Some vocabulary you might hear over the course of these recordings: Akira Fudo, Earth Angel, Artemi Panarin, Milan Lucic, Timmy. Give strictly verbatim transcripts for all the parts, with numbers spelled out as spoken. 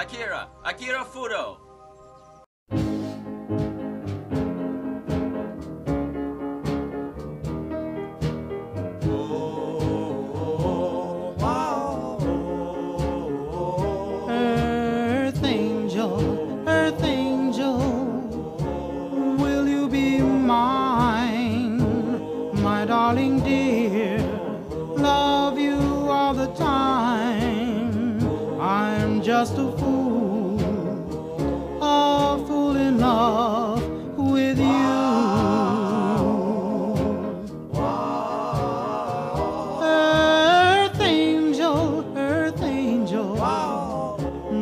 Akira! Akira Fudo! Darling dear, love you all the time. I'm just a fool, a fool in love with you. Wow. Earth angel, earth angel, wow.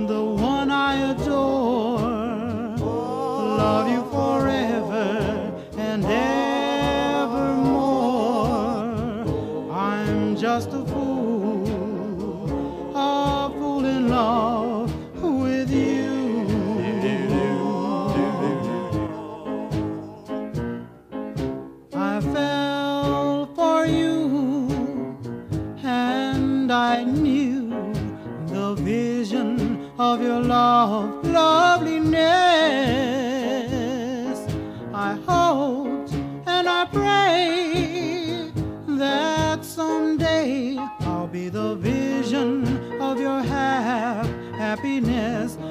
The one I adore. Wow. Love you forever and ever. Just a fool, a fool in love with you. I fell for you, and I knew the vision of your love, loveliness. I hoped and I prayed that someday I'll be the vision of your half happiness.